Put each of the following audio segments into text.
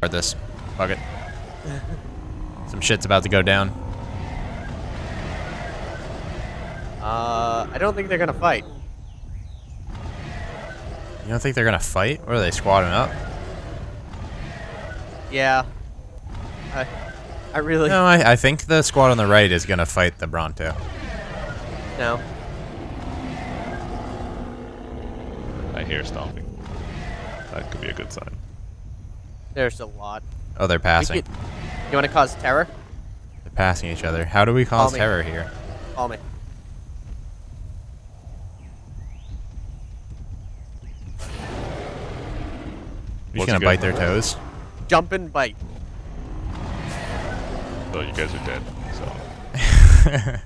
Discard this. Fuck it. Some shit's about to go down. I don't think they're gonna fight. You don't think they're gonna fight? Or are they squatting up? Yeah. I really... No, I think the squad on the right is gonna fight the Bronto. No. I hear stomping. That could be a good sign. There's a lot. Oh, they're passing. You wanna cause terror? They're passing each other. How do we cause terror here? Call me. You're just gonna bite their toes? Jump and bite. Well, you guys are dead, so...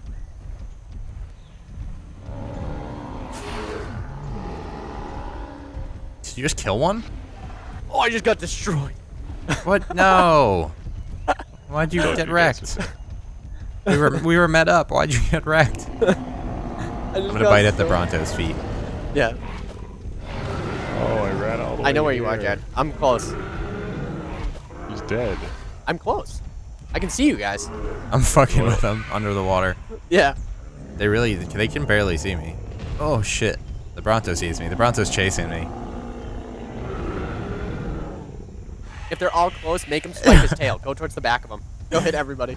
Did you just kill one? Oh, I just got destroyed! What? No! Why'd you get wrecked? We were met up, why'd you get wrecked? I'm gonna bite at the Bronto's feet. Yeah. Oh, I ran all the way. I know where you are, Jad. I'm close. He's dead. I'm close. I can see you guys. I'm fucking with them under the water. Yeah. They really, they can barely see me. Oh shit. The Bronto sees me. The Bronto's chasing me. If they're all close, make him swipe his tail. Go towards the back of him. Go hit everybody.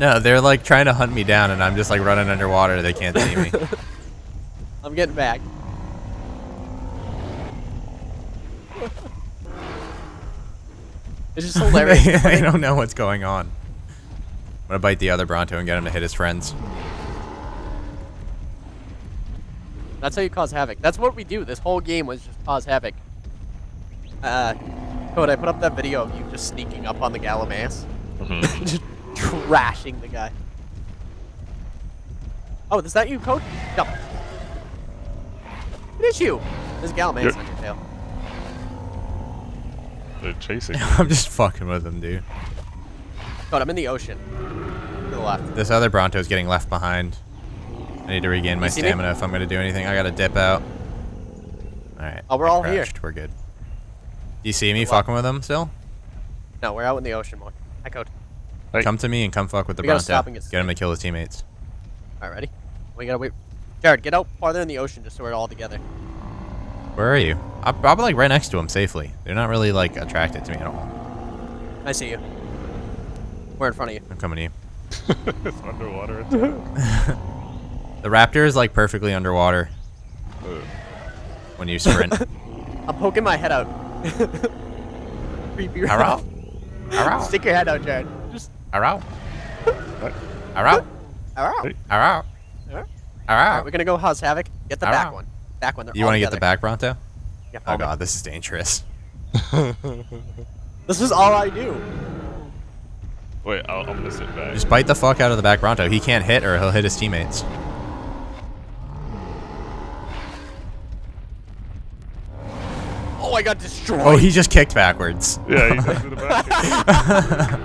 No, they're like trying to hunt me down and I'm just like running underwater. They can't see me. I'm getting back. It's just hilarious. I don't know what's going on. I'm gonna bite the other Bronto and get him to hit his friends. That's how you cause havoc. That's what we do. This whole game was just cause havoc. Code, I put up that video of you just sneaking up on the Gallimace. Mm-hmm. Just trashing the guy. Oh, is that you, Code? No. It is you. There's Gallimace on your tail. They're chasing. I'm just fucking with them, dude. God, I'm in the ocean. To the left. This other Bronto is getting left behind. I need to regain my stamina if I'm going to do anything. I got to dip out. All right. Oh, we're all here. We're good. Do you see me fucking with them still? No, we're out in the ocean more. Hi, Code. Right. Come to me and come fuck with the Bronto. Get him to kill his teammates. All right, ready? We got to wait. Jared, get out farther in the ocean just so we're all together. Where are you? I'm probably like right next to him safely. They're not really like attracted to me at all. I see you. We're in front of you. I'm coming to you. It's underwater. The raptor is like perfectly underwater. When you sprint. I'm poking my head out. Creepy raptor. Stick your head out, Jared. Just. Arrow. Arrow. Arrow. Arrow. Alright, we're gonna go cause havoc. Get the back one. Back when you want to get the back Bronto? Yeah, oh god, this is dangerous. This is all I do. Wait, I'm gonna sit back. Just bite the fuck out of the back Bronto. He can't hit or he'll hit his teammates. Oh, I got destroyed. Oh, he just kicked backwards. Yeah, he kicked to the back.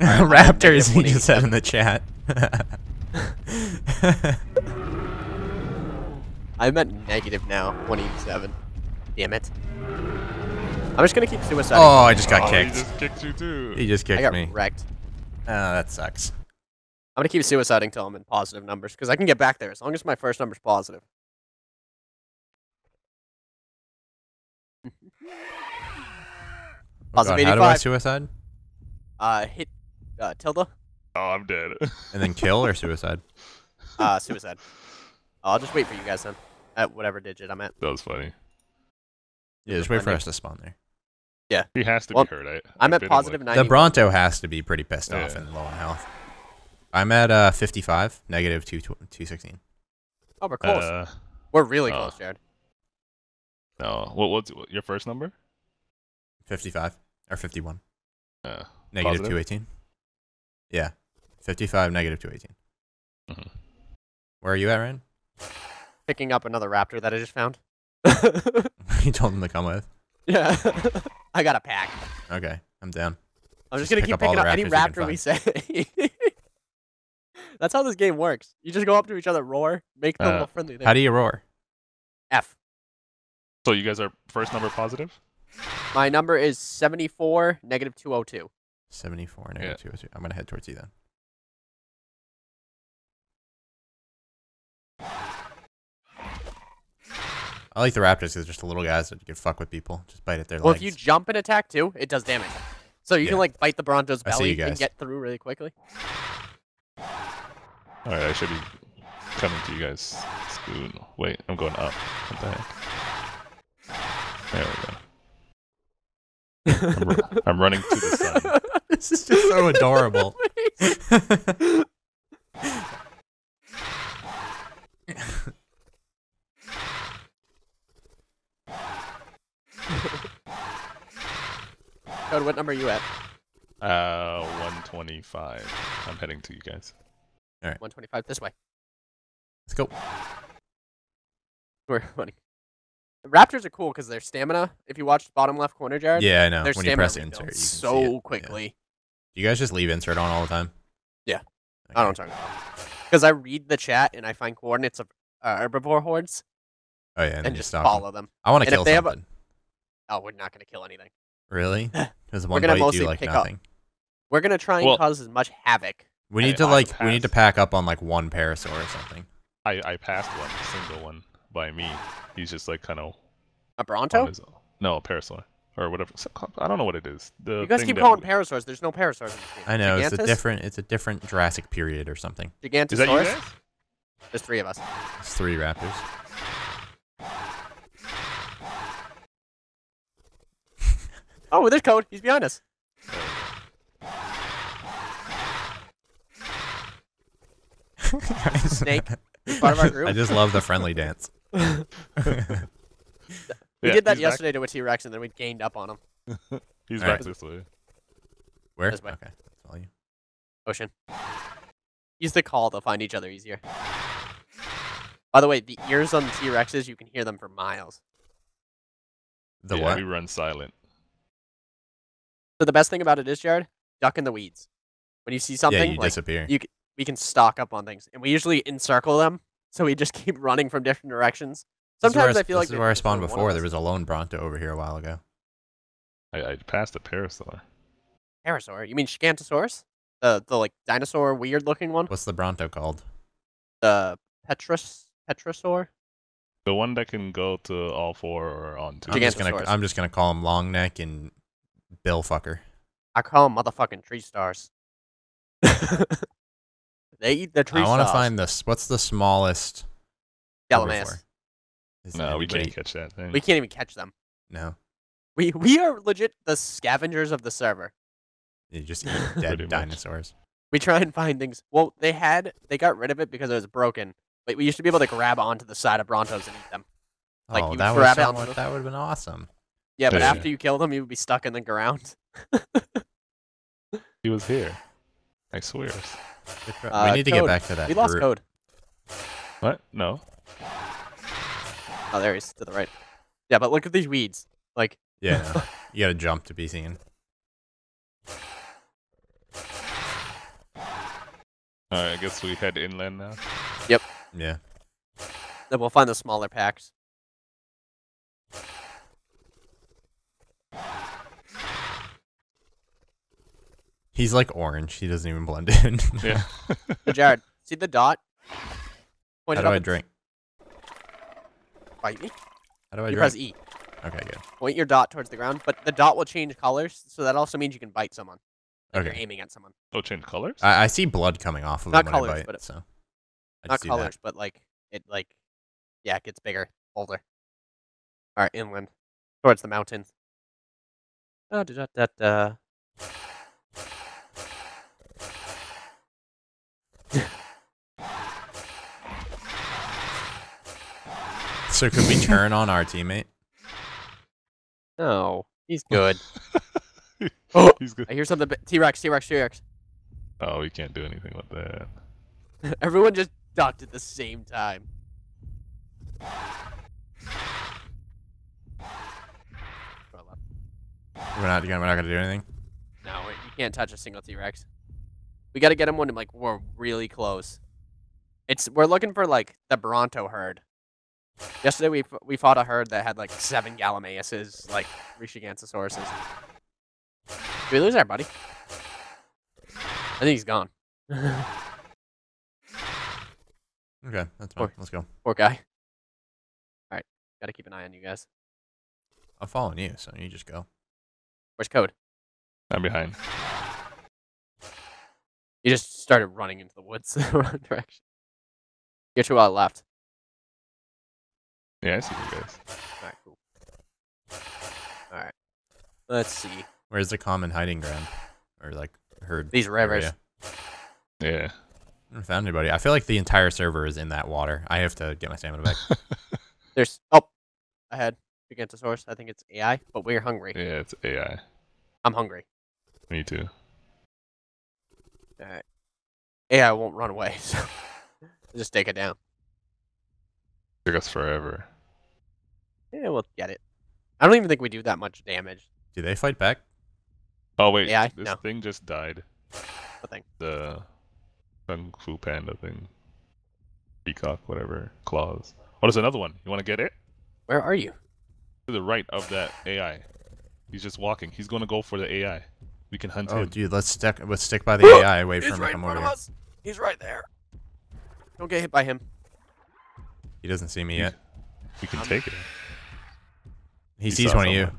Raptors, he just said in the chat. I'm at negative now, 27. Damn it. I'm just gonna keep suiciding. Oh, I just got kicked. He just kicked you too. He just kicked me. I got wrecked. Oh, that sucks. I'm gonna keep suiciding till I'm in positive numbers, because I can get back there as long as my first number's positive. Positive 85. How do I suicide? Hit... tilde. Oh, I'm dead. And then kill or suicide? Suicide. I'll just wait for you guys then. At whatever digit I'm at. That was funny. Yeah, just wait for us to spawn there. Yeah. He has to be hurt. I'm at positive 90. The Bronto has to be pretty pissed off and low on health. I'm at 55, negative 216. Oh, we're close. We're really close, Jared. No. What's your first number? 55. Or 51. Negative 218. Yeah. 55, negative 218. Mm-hmm. Where are you at, Ryan? Picking up another raptor that I just found. You told him to come with? Yeah. I got a pack. Okay, I'm down. I'm just going to keep picking up any raptor we say. That's how this game works. You just go up to each other, roar, make them more friendly. How do you roar? F. So you guys are first number positive? My number is 74, negative 202. 74, negative 202. I'm going to head towards you then. I like the raptors because they're just the little guys that can fuck with people. Just bite at their legs. Well, if you jump and attack too, it does damage. So you can like bite the Bronto's belly and get through really quickly. Alright, I should be coming to you guys soon. Wait, I'm going up. What the heck? There we go. I'm running to the sun. This is just so adorable. Code, what number are you at? 125. I'm heading to you guys. All right. 125 this way. Let's go. We're running. Raptors are cool because their stamina. If you watch the bottom left corner, Jared. Yeah, I know. When you press insert, you can see it. Quickly. Yeah. You guys just leave insert on all the time. Yeah, okay. I don't talk about because I read the chat and I find coordinates of herbivore hordes. Oh yeah, and just follow them. I want to kill something. Oh, we're not going to kill anything. Really? Because one bite do like nothing. Up. We're going to try and cause as much havoc. We need to we need to pack up on like one Parasaur or something. I passed one, single one. By me, he's just like kind of a Bronto. No, a Parasaur or whatever. I don't know what it is. The you guys keep calling Parasaurs. There's no Parasaurs. I know Gigantus? It's a different. It's a different Jurassic period or something. Gigantosaurus. Is that you guys? There's three of us. It's three raptors. Oh, there's Code. He's behind us. Snake. Part of our group. I just love the friendly dance. We did that yesterday to a T-Rex, and then we gained up on him. He's back this way. Where? This way. Okay, that's all you. Ocean. Use the call; they'll find each other easier. By the way, the ears on the T-Rexes, you can hear them for miles. The what? We run silent. So the best thing about it is, Jared, duck in the weeds. When you see something, you disappear. We can stock up on things, and we usually encircle them, so we just keep running from different directions. Sometimes I feel like this is where I spawned before. There was a lone Bronto over here a while ago. I passed a Parasaur. Parasaur? You mean Gigantosaurus? The like dinosaur weird looking one. What's the Bronto called? The Petrosaur. The one that can go to all four or on two. I'm just gonna call him Long Neck and Bill Fucker. I call him motherfucking tree stars. They eat the tree. I want to find this. What's the smallest? Gallimace. No, we can't catch that thing. We can't even catch them. No. We are legit the scavengers of the server. You just eat dead dinosaurs. We try and find things. Well, they got rid of it because it was broken. But we used to be able to grab onto the side of Brontos and eat them. Like oh, that would have been awesome. Yeah, but after you kill them, you would be stuck in the ground. He was here. I swear. We need to get back to that. We lost Code. What? No. Oh, there he is to the right. Yeah, but look at these weeds. Like. Yeah. No. You gotta jump to be seen. All right, I guess we head inland now. Yep. Yeah. Then we'll find the smaller packs. He's like orange. He doesn't even blend in. Yeah. So Jared, see the dot? Point How do I drink? Bite me? How do I drink? You press E. Okay, good. Point your dot towards the ground, but the dot will change colors, so that also means you can bite someone. Like you're aiming at someone. Oh, change colors? I see blood coming off of him when I bite, but not colors, but like, it gets bigger, older. All right, inland. Towards the mountains. So could we turn on our teammate? No, he's good. Oh, he's good. I hear something. T-Rex. Oh, we can't do anything with that. Everyone just ducked at the same time. We're not gonna do anything. No, you can't touch a single T-Rex. We gotta get him when we're really close. We're looking for like the Bronto herd. Yesterday we fought a herd that had like 7 Gallimaces, like 3 Gigantosauruses. Did we lose our buddy? I think he's gone. Okay, that's fine. Let's go. Poor guy. Alright, gotta keep an eye on you guys. I'm following you, so you just go. Where's Code? I'm behind. You just started running into the woods in the wrong direction. You're too well left. Yeah, I see you guys. Alright, cool. Alright. Let's see. Where's the common hiding ground? Or, like, herd? These rivers. Yeah. I haven't found anybody. I feel like the entire server is in that water. I have to get my stamina back. There's... Oh! I had Gigantosaurus. I think it's AI, but we're hungry. Yeah, it's AI. I'm hungry. Me too. Alright. AI won't run away, so... I'll just take it down. Took us forever. Yeah, we'll get it. I don't even think we do that much damage. Do they fight back? Oh wait, AI? This thing just died. What thing? The Kung Fu Panda thing. Peacock, whatever. Claws. Oh, there's another one. You want to get it? Where are you? To the right of that AI. He's just walking. He's going to go for the AI. We can hunt him. Oh, dude, let's stick by the AI. Wait for him to come over here. He's right there. Don't get hit by him. He doesn't see me yet. We can take it. He sees one of you.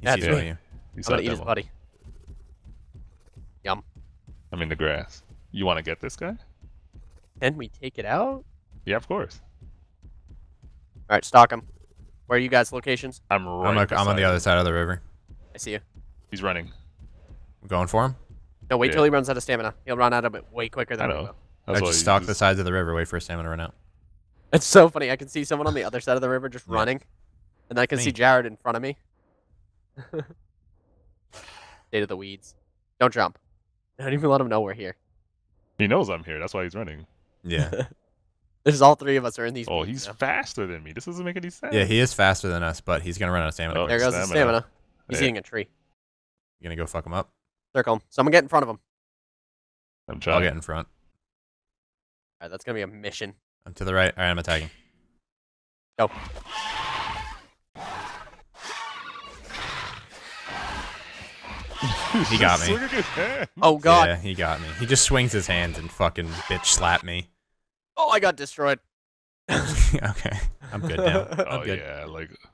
He sees one of you. I'm gonna eat his buddy. Yum. I'm in the grass. You want to get this guy? Can we take it out? Yeah, of course. All right, stalk him. Where are you guys' locations? I'm on the other side of the river. I see you. He's running. I'm going for him. No, wait till he runs out of stamina. He'll run out of it way quicker than I know. I just stalk the sides of the river, wait for his stamina to run out. It's so funny. I can see someone on the other side of the river just running, and I can see Jared in front of me. State of the weeds. Don't jump. I don't even let him know we're here. He knows I'm here. That's why he's running. Yeah. This is all 3 of us are in these. Oh, he's faster than me. This doesn't make any sense. Yeah, he is faster than us, but he's gonna run out of stamina. Oh, there goes his stamina. He's eating a tree. You gonna go fuck him up? Circle him. Someone get in front of him. I'm trying. I'll get in front. All right, that's gonna be a mission. I'm to the right. All right, I'm attacking. Go. He got me. Oh, God. Yeah, he got me. He just swings his hands and fucking bitch slapped me. Oh, I got destroyed. Okay. I'm good now. I'm good. Yeah, like